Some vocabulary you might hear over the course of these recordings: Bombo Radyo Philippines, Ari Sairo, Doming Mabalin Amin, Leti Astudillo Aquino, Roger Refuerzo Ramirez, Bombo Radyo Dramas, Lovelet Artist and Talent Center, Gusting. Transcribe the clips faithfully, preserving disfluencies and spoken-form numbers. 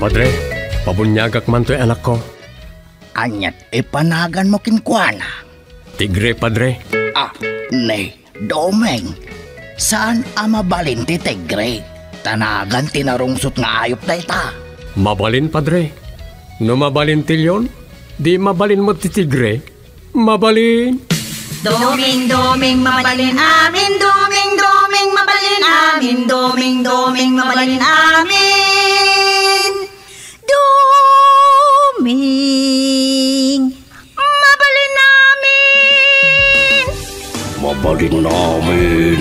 Padre, pabunyagak man to'y anak ko. Anyat ipanagan mo kinkwana. Tigre, Padre. Ah, ne, Doming. Saan ama balin ti tigre? Tanagan tinarungsot nga ayop na ita. Mabalin, Padre. No mabalin tilyon, di mabalin mo ti tigre. Mabalin. Doming, Doming, mabalin amin. Doming, Doming, mabalin amin. Doming, Doming, mabalin amin. Doming, mabalin amin. Mabalin amin.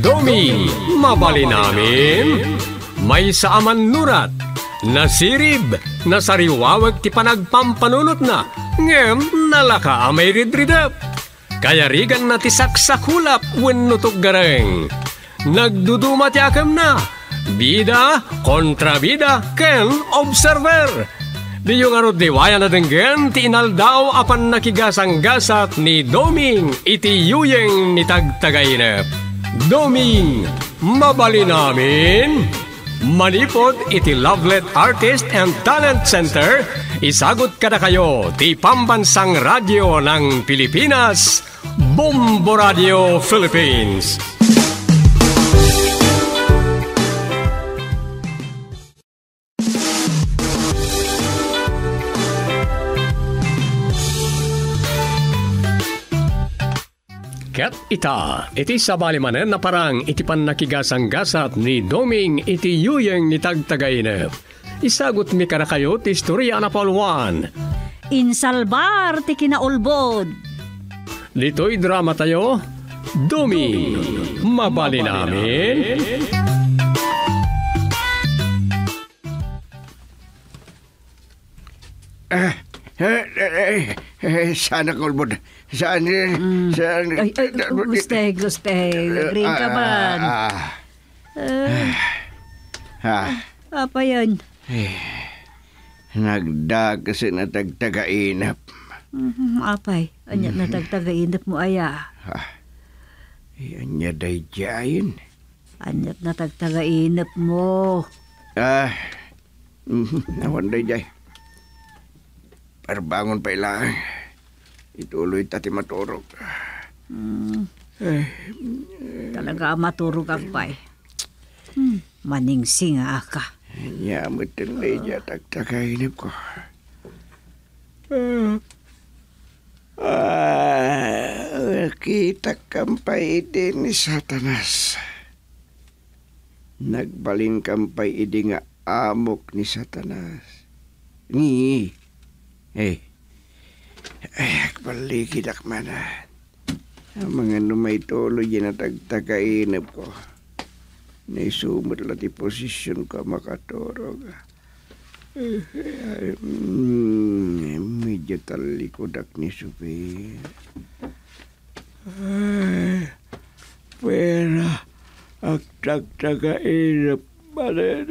Doming, mabalin amin. May saaman nurat, nasirib, nasariwawag ti panagpampanunot na, ngem nalaka amay ridridap. Kaya rigan na ti saksakulap wennutok gareng. Nagduduma ti akam na, bida kontra bida ken observer. Di yung arot diwaya na denggen, ti inal daw apan nakigasang-gasat ni Doming iti yuyeng ni tagtagainep. Doming, mabalin amin. Manipod iti Lovelet Artist and Talent Center, isagot kada kayo ti Pambansang Radyo ng Pilipinas, Bombo Radyo Philippines. Ket ita, iti sabalimanen na parang iti pannakigasang-gasat ni Doming iti yuyeng ni tagtagainep. Isagot mi kada kayo ti istorya na Pauluan. Insalbar ti kinaulbod. Dito'y drama tayo, Doming, mabalin amin. Eh, eh, eh, eh, sana kulbod. Saan yun? Mm. Saan yun? Ay, ay, gustay, gustay. Green ka ba? Apa yun? Eh, nagdag kasi natagtagainap. Mm-hmm, apay, anya mm-hmm. natagtagainap mo aya. Ay, anya day jayin. Anya natagtagainap mo. Ah, nawan day jay. Parbangon pa ilang. Ituloy tati maturog. Mm. Eh, talaga maturog ang pay. Hmm. Maningsing aka. Nyamot ang leja, tagtagainip ko. Uh, ah, kita kampay iti ni Satanas. Nagbaling kampay iti nga amok ni Satanas. Ni, eh. Ay, paligid akmanan. Ang mga numaytolo yan at agtagainap ko. Naisumot lang ti posisyon ko makaturog. Mm, medyo talikodak ni Supi. Ay, pero at agtagainap manan.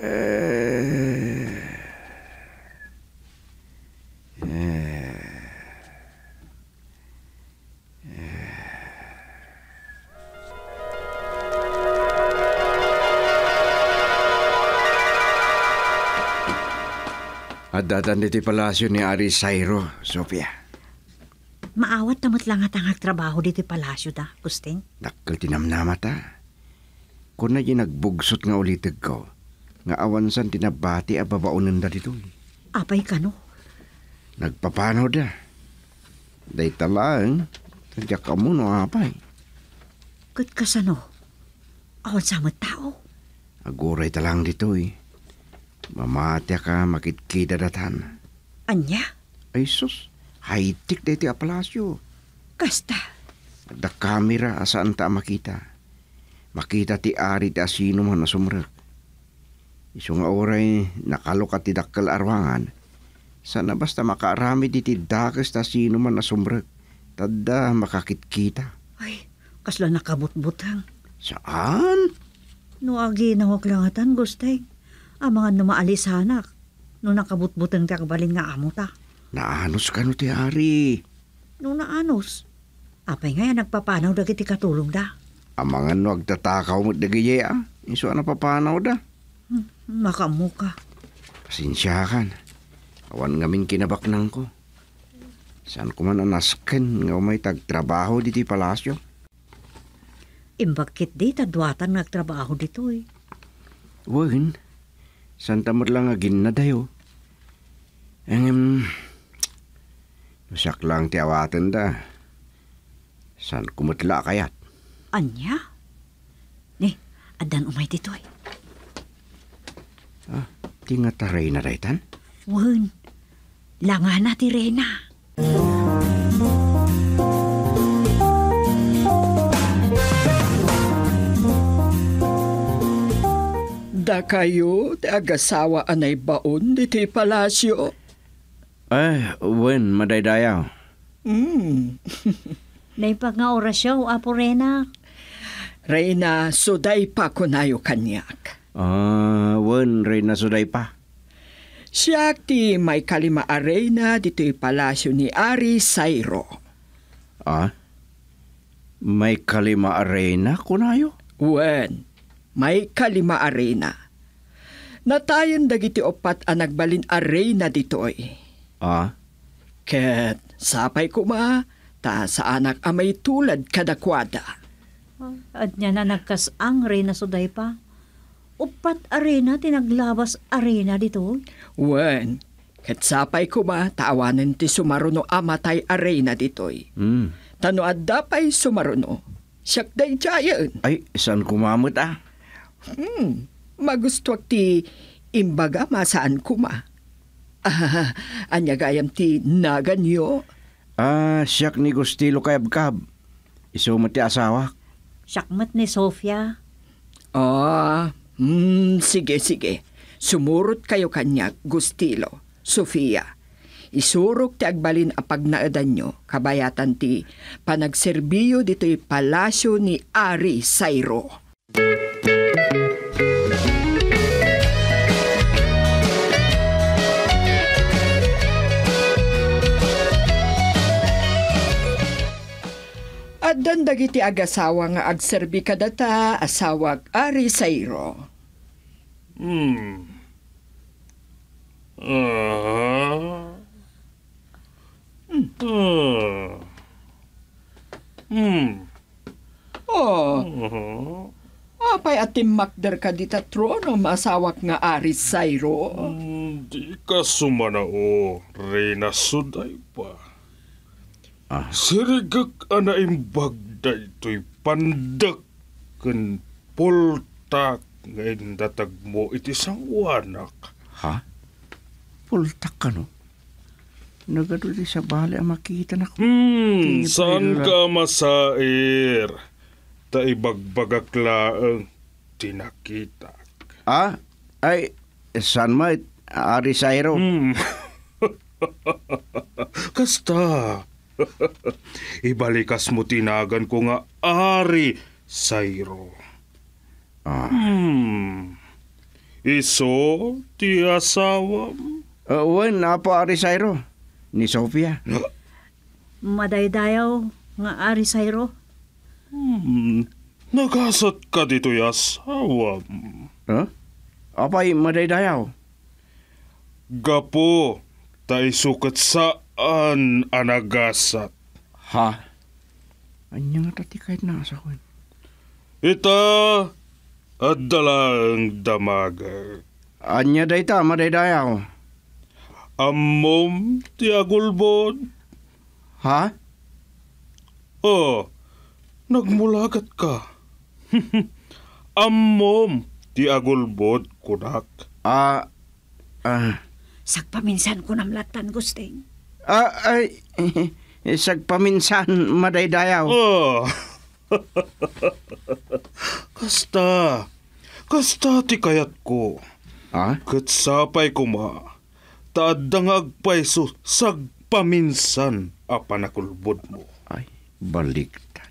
Ay, at datan dito palasyo ni Ari Sairo, Sofia. Maawat namot lang at ang trabaho dito palasyo da, Gusting. Dakil tinamnama ta. Kung na ginagbugusot nga ulitag ko, nga awansan tinabati ababaunan da dito. Apay ka no? Nagpapano da. Day talaan, tadya ka muno apay. Kat kasano? Awansan mo tao? Aguray talang dito eh. Mamatya ka, makitkita datan. Anya? Ay sus, high-tech dito a palasyo. Kasta? Da kamera asaan ta makita. Makita ti ari ti asino man na sumrek. Iso nga oray, nakaloka ti dakkal arwangan. Sana basta makaarami di ti dakas ta asino man na sumrek. Tadda makakitkita. Ay, kasla nakabutbutang. Saan? Nuagi na huwag langatan, Gustay. Ang mga numaalis hanak, nung nakabutbutan kakbalin nga amo ta. Naanos ka no, ti Ari? Nung naanos, Apay nga yan, nagpapanaw da kiti katulong da. Amangan no, agtatakaw mo't dagayay ah. Iso na papanaw da. Hmm, makamuka. Pasinsyakan. Awan ngamin kinabaknang ko. Saan ko man anasken nga may tagtrabaho diti palasyo? Imbakit di, tadwatan nagtrabaho dito eh. Wagin. Santa mo't lang agin na dayo. Engem, nusak lang ti awatan da. San kumutla kayat? Anya? Ni, adan umay dito eh. Ah, di nga ta Reyna daytan? Wun, langan na ti Reyna. Da kayo, ti agasawa anay baon diti palasyo. Eh, wun, madaydayaw. Hmm. Naipag nga orasyo, Apo Reyna. Reyna, suday pa kunayo kanyak. Ah, wen, Reyna suday pa. Siyak ti may kalima a Reyna dito'y palasyo ni Ari Sairo. Ah? May kalima a Reyna kunayo? Wen, may kalima a Reyna. Natayan dagiti opat a nagbalin a Reyna dito'y. Ah? Ket, sapay kuma. Ta sa anak amay tulad kadakwada. At niya na nagkasang Reyna suday pa. Upat arena tinaglabas arena dito. Wen, katsapay ko ba taawanin ti sumaruno amatay arena ditoy. Mm. Tanoad dapay sumaruno. Siyak day jayan. Ay, saan kumamot ah? Hmm, magustwak ti imbaga masaan kuma. Ah, anya gayam ti naganyo. Ah, siyak ni Gustilo kayab-kab. Isumat ti asawa. Siyak mat ni Sofia. Ah, hmm, sige, sige. Sumurot kayo kanya, Gustilo, Sofia. Isurok ti agbalin apag naadan nyo, kabayatan ti panagserbiyo dito'y palasyo ni Ari Sairo. Addan dagiti agasawa nga agserbi kadata asawag Ari Sairo. Hmm. Uh-huh. Hmm. Uh-huh. Hmm. Oh. Uh-huh. Apay atim makder kadita trono masawak nga Ari Sairo. Hmm, di ka sumanao, Reyna suday pa. Ah. Sirigak anaim bagday ito'y pandak kan pultak ngayon datag mo iti sangwanak. Ha? Pultak ka no? Nagado di sa bali ang makita na ko. Hmm, saan ka masair? Taibagbagak laang tinakita. Ah? Ay, saan ma? Ari Sairo? Hmm. Kasta. Ibalikas mo tinagan ko nga Ari Sairo. Ah. Hmm. Iso ti asawam? Uh, Wen, apo Ari Sairo. Ni Sofia. Madaydayaw nga Ari Sairo. Hmm. Nagasat ka dito yasawam. Huh? Apay madaydayaw? Gapo, tayo sukat sa an anagasat. Ha? Anya nga tati kahit nakasakon. Ita adalang damaga. Anya dayta madaydayaw. Ammom ti agulbon. Ha? Oh, nagmulagat ka. Ammom ti agulbon kunak. Ah, ah. Sagpaminsan ko namlatan, Gusting. Ah, ay, isag paminsan madaydayaw. Oh. Kasta, kasta ti kayat ko. Ah? Katsapay kuma, taadang agpaiso sagpaminsan apanakulbod mo. Ay, baligtad.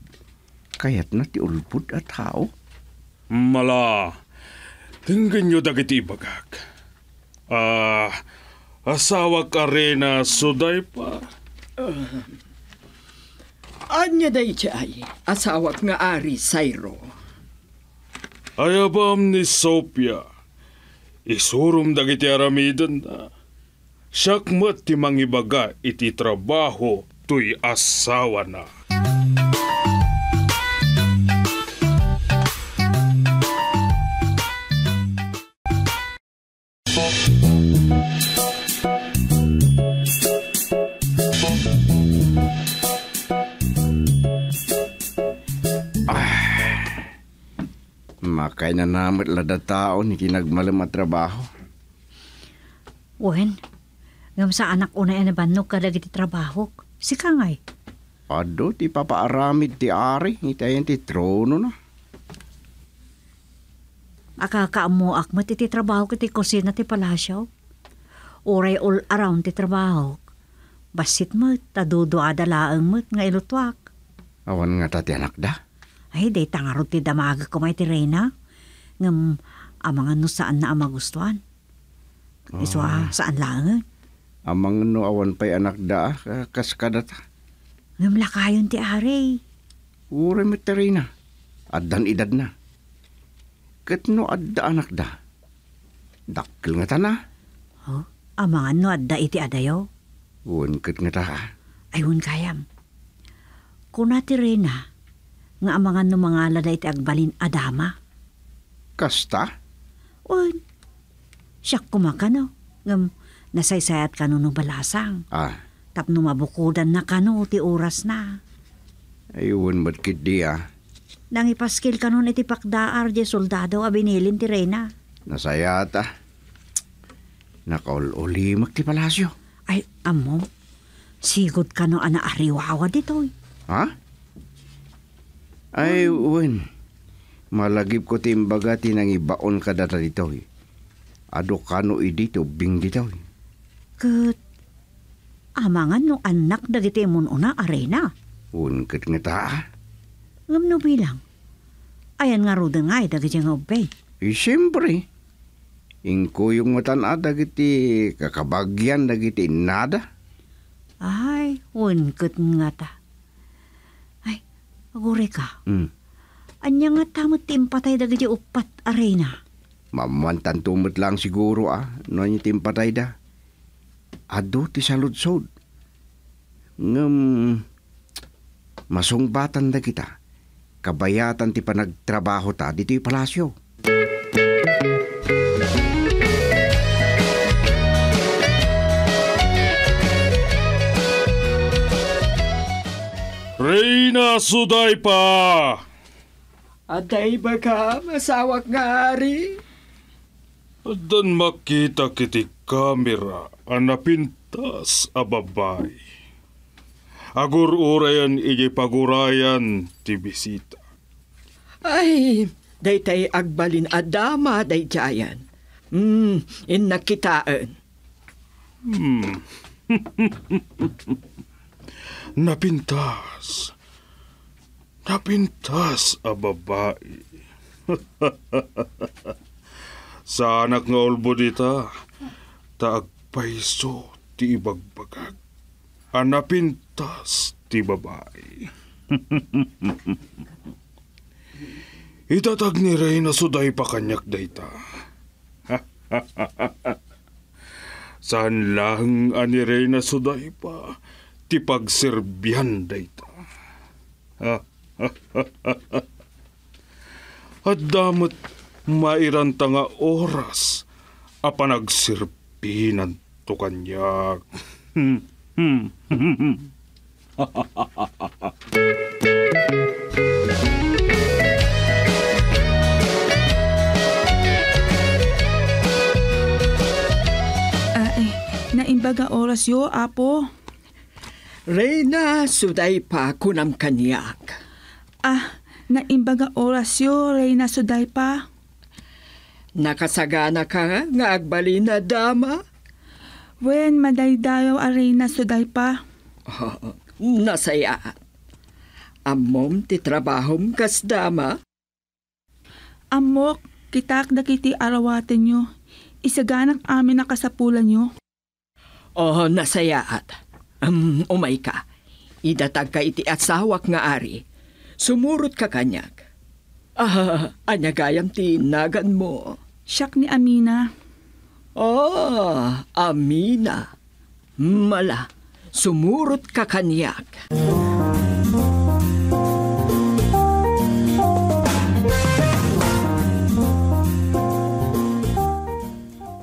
Kayat na ti ulbod at hao? Mala, tinggan nyo dagiti bagag. Ah, Asawa ka Reyna suday pa. Uh, Anya day ay, asawak nga Ari Sairo. Ayabam ni Sophia, isurum dagiti aramidan na. Syakmat ti mangibaga iti trabaho tuy asawa na. Makay na namat lada tao ni kinagmalam at trabaho. Wen, ngam sa anak una yan na bannog ka lagi ti trabaho. Sika ngay. Ado, ti papaaramid ti Ari. Itayan ti trono na. Akakaamuak mo ti ti trabaho ti kusina ti palasyaw. Uray all around ti trabaho. Basit mo, taduduada laang mo, nga ilutwak. Awan nga tati anak da. Ay, day tangarot ti damaga kumay ti Reyna. Ngam, amang ano saan na amagustuhan. Oh. Iswa, saan laang? Amang no awan pa'y anak da, kaskada ta. Ngamla kayon ti Ari. Uri met ti Reyna. Addan idad na. Ket no adda anak da. Dakkel nga ta na. Oh, amang no adda iti adayo. Uwan ket nga ta. Ayun kayam. Kuna ti Reyna, nga amangan no mga laday ti agbalin adama. Kasta? Uwan. Siyak kumakano. Ngam, nasaysayat ka nung balasang. Ah. Tap numabukudan na kano, ti oras na. Ayun, ba't kiti ah? Nangipaskil ka nun iti pakdaar, je soldado, abinilin ti Reyna. Nasayat ah. Nakaul-uli magti palasyo. Ay, amo, sigod ka no ana ariwawa dito. Eh. Ha? Ay, uwan. Malagip ko timbaga tinangibaon ka data dito. Eh. Ado kano idito, bing dito. Eh. Kat, amangan no anak dagiti mon una Arena. Unkit nga ta. Ngam no bilang. Ayan nga roda nga dagiti nga ubay. Eh, siyempre. Inkuyong matana dagiti kakabagyan dagiti nada. Ay, unkit nga ta. Ay, agure ka. Mm. Anya nga tamot timpatay dagiti upat Arena. Mamantan tumot lang siguro ah. No anya timpatay da. Ado ti saludsod. Ngam, masongbatan da kita. Kabayatan ti panagtrabaho ta dito'y palasyo. Reyna suday pa! Aday ba ka, masawak nga Ari? Dan makita kiti kamera anapintas a babay. Agur-urayan iji pagurayan ti bisita. Ay, daytay agbalin adama daytayan. Hmm, innakitaan. Hmm. Napintas. Napintas a babay. Sa anak nga ulbudita, taagpaiso ti ibagbagag, anapintas ti babae. Itatag ni Reyna suday pa kanyak dayta. Saan lang ani Reyna suday pa, ti pagserbihan dayta. At damat mairanta nga oras a panagsirpinan to kanyak. Ay, naimbaga oras yo, Apo. Reyna, suday pa kunam kanyak. Ah, naimbaga oras yo, Reyna, suday pa. Nakasagana ka nga agbalin na dama? Wen, madaydayaw Arena suday pa. Oh, nasayaan. Amom ti trabahom kas dama? Amok, kitak na kiti arawatin nyo. Isaganak amin na kasapulan nyo. Oh, nasayaan. Um, umay ka. Idatag ka iti atsawak nga ari, sumurot ka kanyak. Ah, anyagayam ti nagan mo. Siak ni Amina. Oh, Amina. Mala, sumurot ka kanyak.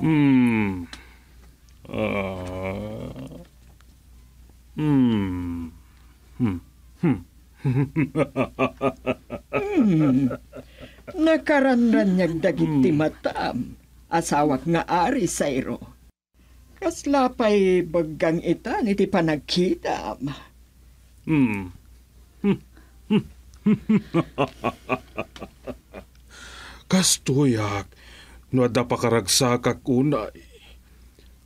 Hmm. Uh. Hmm. Hmm. Hmm. Hmm. Nakaranran niyagdagiti mataam. Asawak nga ari sayro. Kaslapay baggang itan iti panagkidam. Hmm. Hmm. Hmm. Kastuyak. No ada pakaragsakak unay.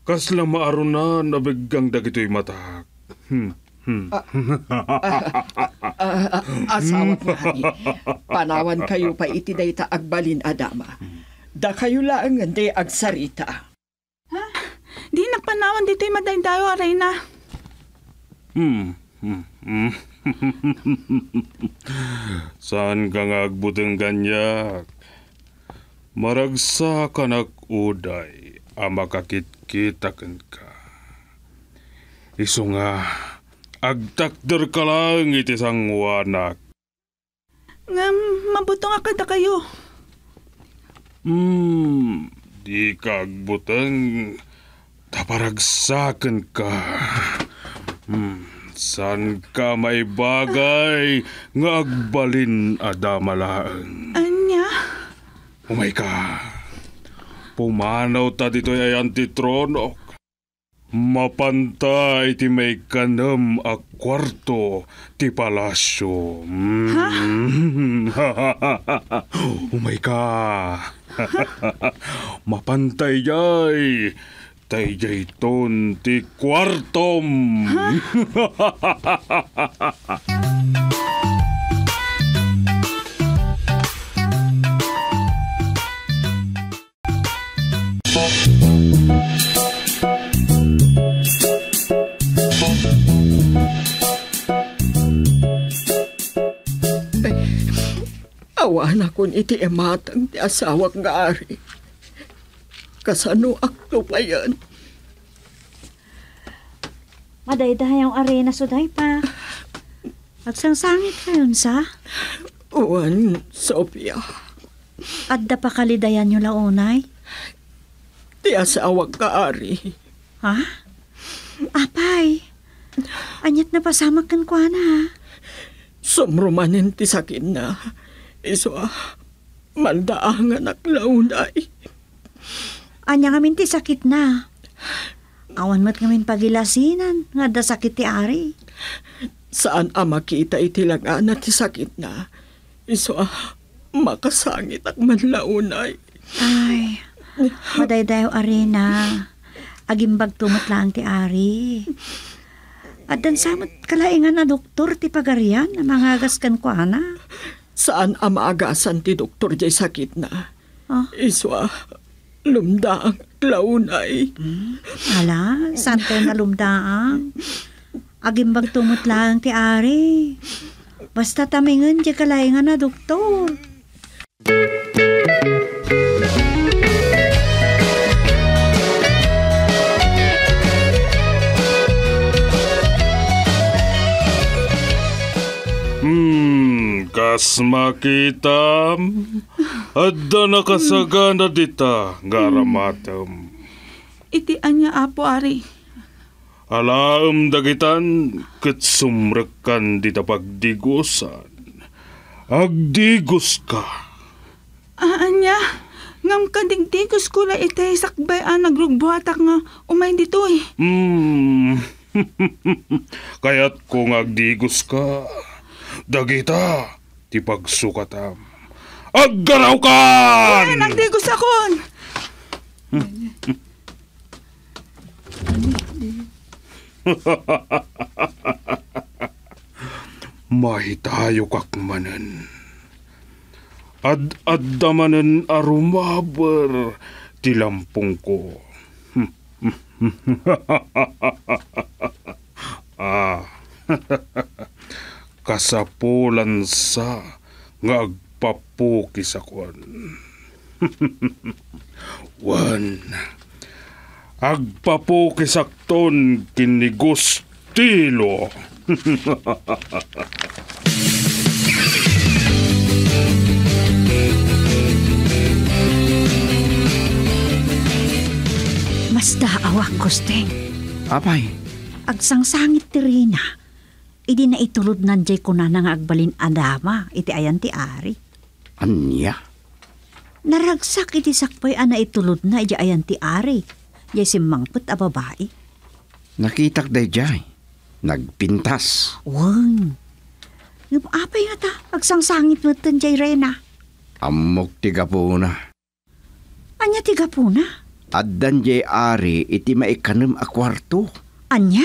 Kasla maaron na nabiggang dagito'y matahak. Hmm. Hmm. Ah, ah, ah, ah, ah, asawak mahani. Panawan kayo pa iti day ta agbalin adama. Da kayo lang day agsarita. Ha? Di nakpanawan dito'y madaydayo aray na. Hmm. Hmm. Hmm. Saan kang agbuteng ganyak? Maragsa kanak uday, ama kakit-kitakan ka. Iso nga, agtakder ka lang iti sangwanak. Nga, mabutong akad kayo. Hmm, di ka agbutang, taparagsakan ka. Hmm, san ka may bagay, nga agbalin adamalaan. Anya? Umay ka, pumanaw ta dito'y ayan ti tronok. Mapantay ti may kanam a kwarto ti palasyo. Mm. Ha? Umay ka, mapantay jay, tay jay ton ti kwartom. Awan akong iti ematang ti asawak nga ari. Kasano akto pa yan? Madaydahay ang arena suday pa. At sangsangit kayon sa? Uwan, Sophia. At da pakalidayan nyo launay? Ti asawak nga ari. Ha? Apay, anyat na pasama kan kwa na. Sumrumanin ti sakin na. Iso ah, mandaang anak launay. Anya ngamin ti sakit na. Awan mat ngamin pagilasinan, nga da sakit ti ari. Saan ama kita itilagaan na ti sakit na? Iso ah, makasangit ak man launay. Ay, madaydayo arena. Agimbag tumutlaang ti ari. At dan samot kalaingan na doktor ti pagarian na mangagaskan ko ana. Saan ang maagasan ti doktor jay sakit na? Oh. Iswa, lumdaang launay. Hmm? Ala, saan tayo na lumdaang? Agimbag tumutlaang ti ari. Basta tamingan jay kalaingan na doktor. Hmm, kas makitam, adda nakasagana dita, garamatam. Iti anya apo, ari. Alaam dagitan, ket sumrekan dita pagdigusan. Agdigus ka. Ah, anya, ngam kadigdigus ko na iti sakbay ang nagrugbuhatak nga umay dito eh. Hmm, kaya't kung agdigus ka, dagita, ti pagsukatam. Aggaraw kan! Ay, nagdigos akon! Mahitayo kakmanan. Ad-addamanan arumabar ti lampong ko. Ah, Kasapulan sa nga agpapuki sa kuan. Wan agpapuki sakton kini Gustilo. Basta awak, Gusting. Apay? Agsangsangit ti Rina. Idi na itulod nanjay ko na nga agbalin adama. Iti ayan ti Ari. Anya? Naragsak iti sakpay ana itulod na iti ayan ti Ari. Yay simangput a babae. Nakitak day jay. Nagpintas. Wang. Yung apay nga ta. Agsangsangit mo tanjay Rina. Amok tigapuna. Anya tigapuna? Addan jay Ari iti maikanem a kwarto. Anya?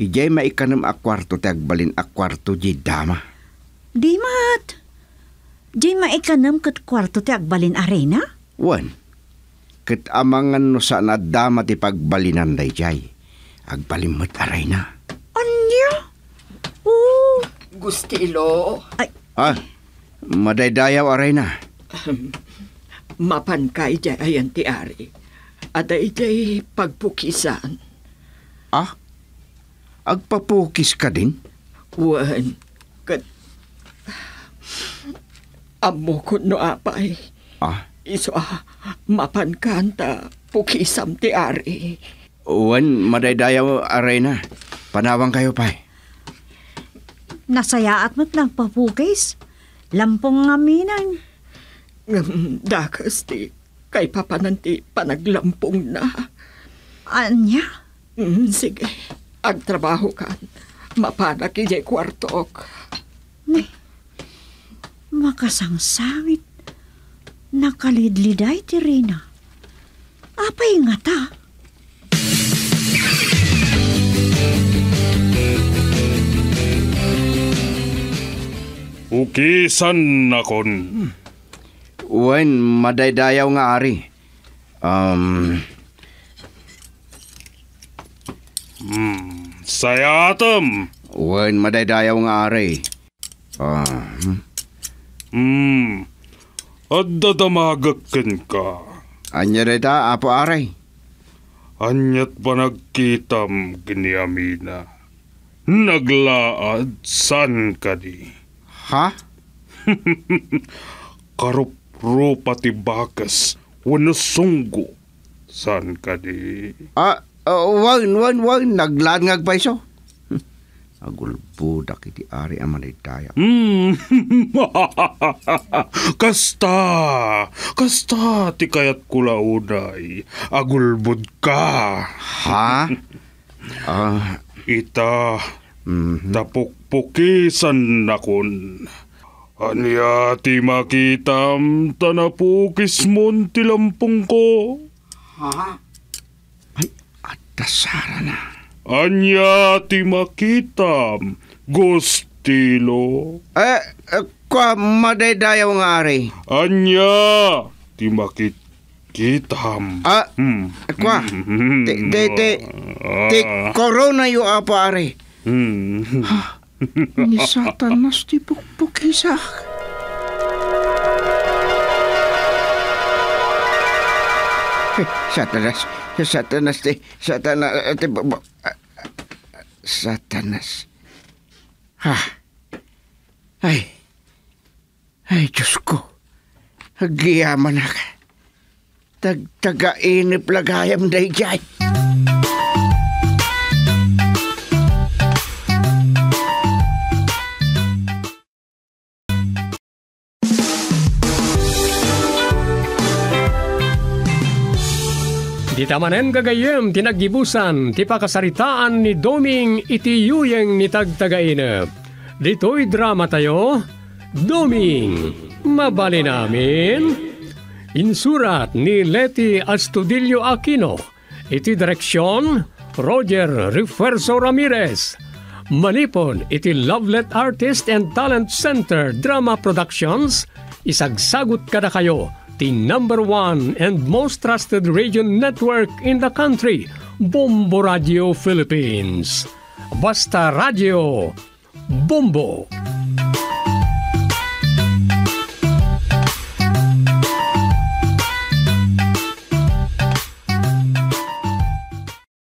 Ijay maikanem a kwarto ti agbalin a kwarto jay dama. Di mat. Jay maikanem ket kwarto ti agbalin a Rina? Wan. Ket amangan no saan a dama ti pagbalinan day jay. Agbalin met a Rina. Anya? Oo. Gustilo. Ay. Ah. Madaydayaw a Rina. Mapan ka ijay ayan ti Ari. At ijay pagpukisan. Ah? Agpapukis ka din? Wan. Kat... Amo ko no apay. Ah? Iso ah, mapan ka anta pukisam ti Ari. Wan, madaydayaw aray na. Panawang kayo pay. Nasayaat mo't nagpapukis. Lampong ngaminan. Dakas ti, kay papanan ti panaglampong na. Anya? Mm, sige, agtrabaho kan. Mapanak ijay kwartok. Nay, makasangsangit. Nakalidliday ti Rina. Apay nga ta. Ukisan nakon. Hmm. Wen, madaydayaw nga Ari. Um... Mm, sayatom. Wen, madaydayaw nga Ari. Um... Mm, addadamagakin ka. Anya rita, apo Ari? Anya't ba nagkitam giniamina? Naglaad san ka di? Ha? Karup Rupa ti bakas, wano sunggo. San ka di? Ah, uh, wag, wag, wag, naglaan nga agpaiso. Hm. Agulbudak iti Ari amanay daya. Hmm, kasta, kasta ti kayat kulauday, agulbud ka. Ha? Ah, ita, mm-hmm. Tapukpukisan na kun. Anya ti makitam tanapukis mon ti lampong ko. Ha? Ay, atasara na. Anya ti makitam Gustilo. Eh, eh kwa madaydayaw nga Ari. Anya ti makitam. Ah, hmm. eh, kwa. Te, te, te, te corona yu apo Ari. Hmm. Ni Satanas ti pukpukisak. Satanas, Satanas ti, Satanas ti, Satanas. Ha. Ay. Ay, Diyos ko. Hagiyaman na ka. Tagtagainip lagayam day jay. Di tamanen gagayem tinagibusan ti pakasaritaan ni Doming iti yuyeng ni tagtagainep. Dito'y drama tayo, Doming Mabalin Amin. Insurat ni Leti Astudillo Aquino. Iti direksyon, Roger Refuerzo Ramirez. Manipon iti Lovelet Artist and Talent Center Drama Productions. Isagsagot kada kayo. The number one and most trusted radio network in the country, Bombo Radio Philippines. Basta Radio Bombo.